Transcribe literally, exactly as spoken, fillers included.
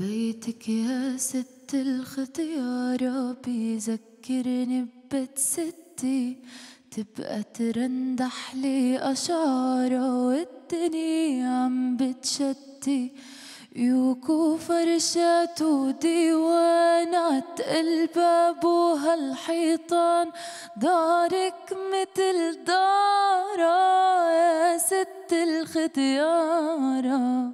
بيتك يا ست الختيارة بيذكرني ببيت ستي، تبقى ترندح لي أشعارة والدنيا عم بتشتي، يوك وفرشات وديوانات الباب وهالحيطان، دارك متل دارة يا ست الختيارة.